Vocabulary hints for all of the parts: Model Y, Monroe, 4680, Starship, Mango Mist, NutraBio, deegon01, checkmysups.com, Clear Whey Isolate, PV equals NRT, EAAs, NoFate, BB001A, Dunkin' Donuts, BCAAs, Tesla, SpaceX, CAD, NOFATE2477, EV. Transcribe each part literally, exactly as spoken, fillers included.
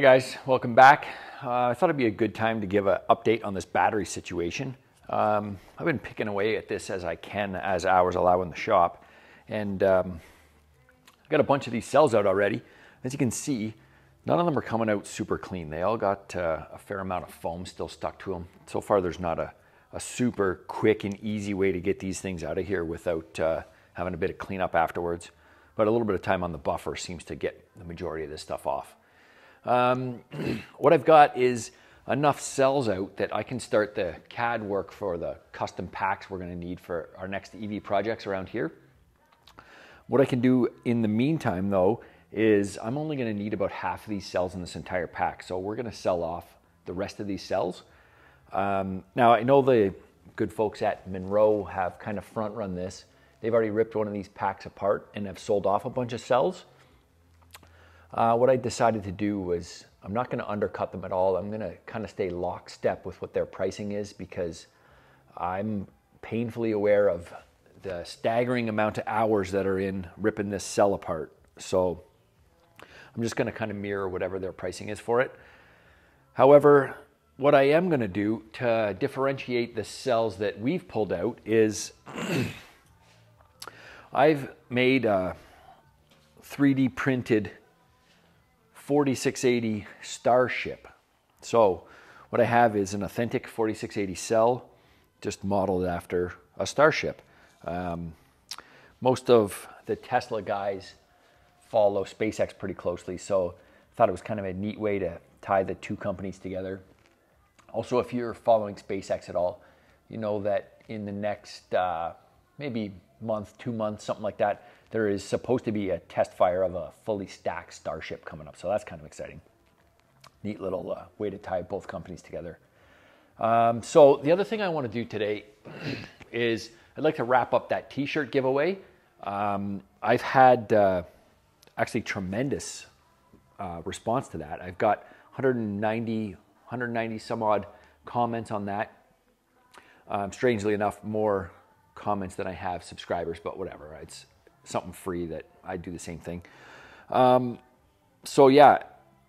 Hey guys, welcome back. Uh, I thought it'd be a good time to give an update on this battery situation. Um, I've been picking away at this as I can, as hours allow in the shop. And um, I've got a bunch of these cells out already. As you can see, none of them are coming out super clean. They all got uh, a fair amount of foam still stuck to them. So far there's not a, a super quick and easy way to get these things out of here without uh, having a bit of cleanup afterwards. But a little bit of time on the buffer seems to get the majority of this stuff off. Um, what I've got is enough cells out that I can start the C A D work for the custom packs we're going to need for our next E V projects around here. What I can do in the meantime though is I'm only going to need about half of these cells in this entire pack, so we're going to sell off the rest of these cells. Um, now I know the good folks at Monroe have kind of front run this. They've already ripped one of these packs apart and have sold off a bunch of cells. Uh, what I decided to do was I'm not going to undercut them at all. I'm going to kind of stay lockstep with what their pricing is, because I'm painfully aware of the staggering amount of hours that are in ripping this cell apart. So I'm just going to kind of mirror whatever their pricing is for it. However, what I am going to do to differentiate the cells that we've pulled out is I've made a three D printed forty-six eighty Starship. So what I have is an authentic forty-six eighty cell, just modeled after a Starship. Um, most of the Tesla guys follow SpaceX pretty closely, so I thought it was kind of a neat way to tie the two companies together. Also, if you're following SpaceX at all, you know that in the next uh, maybe month, two months, something like that, there is supposed to be a test fire of a fully stacked Starship coming up. So that's kind of exciting. Neat little uh, way to tie both companies together. Um, so the other thing I want to do today is I'd like to wrap up that t-shirt giveaway. Um, I've had uh, actually tremendous uh, response to that. I've got one hundred ninety, one hundred ninety some odd comments on that. Um, strangely enough, more comments than I have subscribers, but whatever. It's something free that I do the same thing. Um, so yeah,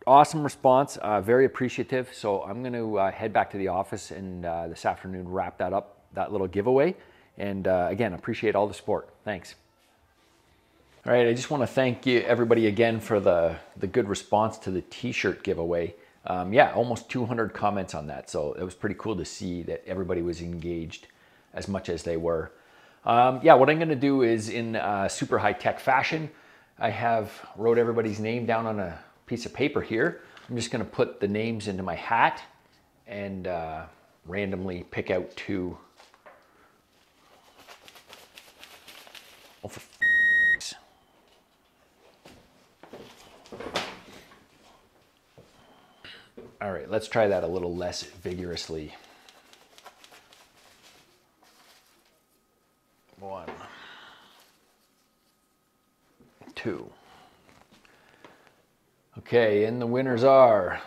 awesome response, uh, very appreciative. So I'm going to uh, head back to the office and uh, this afternoon wrap that up, that little giveaway. And uh, again, appreciate all the support. Thanks. All right, I just want to thank you everybody again for the, the good response to the t-shirt giveaway. Um, yeah, almost two hundred comments on that. So it was pretty cool to see that everybody was engaged as much as they were. Um, yeah, what I'm going to do is in uh, super high-tech fashion, I have wrote everybody's name down on a piece of paper here. I'm just going to put the names into my hat and uh, randomly pick out two. Oh, for f***s. All right, let's try that a little less vigorously. One, two. Okay, and the winners are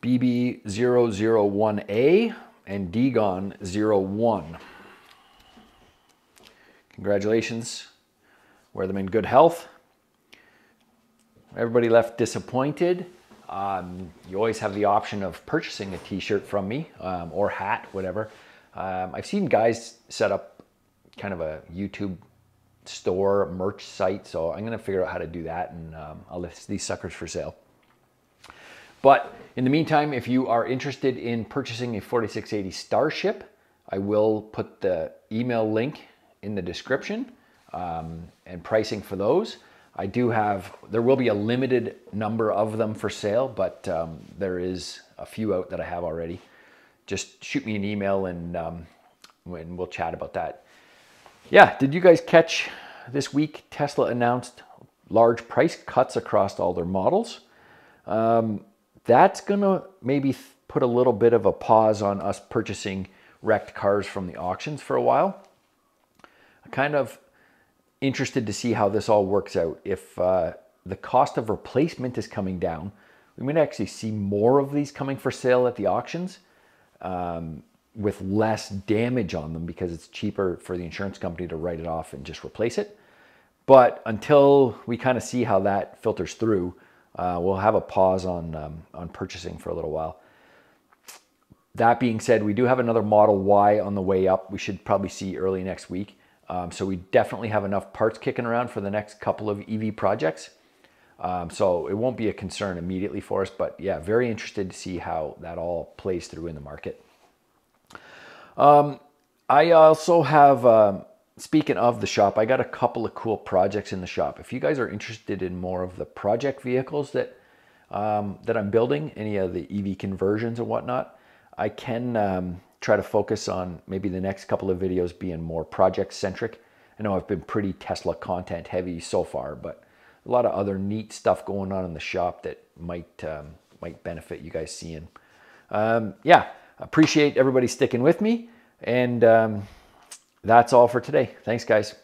B B zero zero one A and deegon zero one. Congratulations. Wear them in good health. Everybody left disappointed. Um, you always have the option of purchasing a t-shirt from me, um, or hat, whatever. Um, I've seen guys set up kind of a YouTube store merch site, so I'm going to figure out how to do that, and um, I'll list these suckers for sale. But in the meantime, if you are interested in purchasing a forty-six eighty Starship, I will put the email link in the description um, and pricing for those. I do have, there will be a limited number of them for sale, but um, there is a few out that I have already. Just shoot me an email and, um, and we'll chat about that. Yeah, did you guys catch this week Tesla announced large price cuts across all their models? Um, that's going to maybe put a little bit of a pause on us purchasing wrecked cars from the auctions for a while. I kind of... interested to see how this all works out. If uh, the cost of replacement is coming down, we might actually see more of these coming for sale at the auctions um, with less damage on them, because it's cheaper for the insurance company to write it off and just replace it. But until we kind of see how that filters through, uh, we'll have a pause on, um, on purchasing for a little while. That being said, we do have another Model Y on the way up. We should probably see early next week. Um, so we definitely have enough parts kicking around for the next couple of E V projects. Um, so it won't be a concern immediately for us, but yeah, very interested to see how that all plays through in the market. Um, I also have, um, speaking of the shop, I got a couple of cool projects in the shop. If you guys are interested in more of the project vehicles that, um, that I'm building, any of the E V conversions and whatnot, I can um, try to focus on maybe the next couple of videos being more project centric. I know I've been pretty Tesla content heavy so far, but a lot of other neat stuff going on in the shop that might, um, might benefit you guys seeing. Um, yeah, appreciate everybody sticking with me, and um, that's all for today. Thanks, guys.